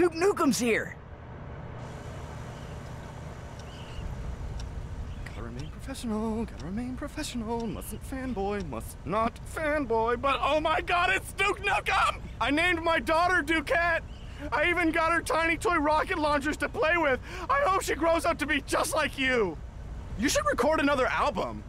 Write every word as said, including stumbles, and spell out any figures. Duke Nukem's here. Gotta remain professional, gotta remain professional. Mustn't fanboy, must not fanboy. But oh my god, it's Duke Nukem! I named my daughter Duquette. I even got her tiny toy rocket launchers to play with. I hope she grows up to be just like you. You should record another album.